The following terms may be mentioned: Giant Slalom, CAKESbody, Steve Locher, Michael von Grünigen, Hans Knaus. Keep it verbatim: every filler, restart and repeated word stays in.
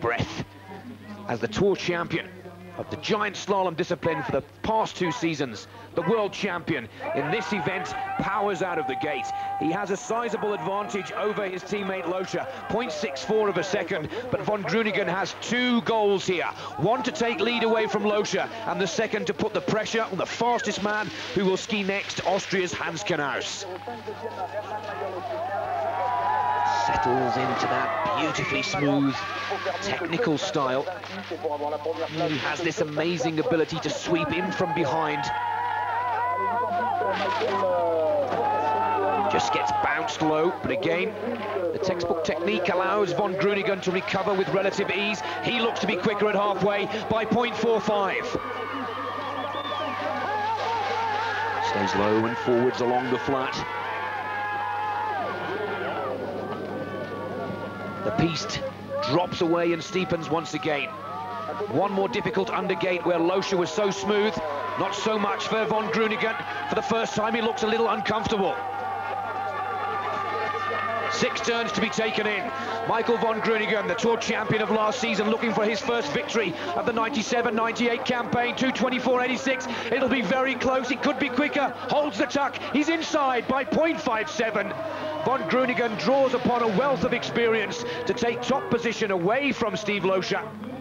Breath as the tour champion of the giant slalom discipline for the past two seasons. The world champion in this event powers out of the gate. He has a sizable advantage over his teammate Locher, zero point six four of a second, but von Grünigen has two goals here. One to take lead away from Locher, and the second to put the pressure on the fastest man who will ski next, Austria's Hans Knaus. Settles into that beautifully smooth technical style. He has this amazing ability to sweep in from behind. Just gets bounced low, but again, the textbook technique allows von Grünigen to recover with relative ease. He looks to be quicker at halfway by zero point four five. Stays low and forwards along the flat. The piste drops away and steepens once again. One more difficult undergate where Locher was so smooth. Not so much for von Grünigen. For the first time, he looks a little uncomfortable. Six turns to be taken in. Michael von Grünigen, the tour champion of last season, looking for his first victory of the ninety-seven ninety-eight campaign. two twenty-four eighty-six. It'll be very close. It could be quicker. Holds the tuck. He's inside by zero point five seven. Von Grünigen draws upon a wealth of experience to take top position away from Steve Locher.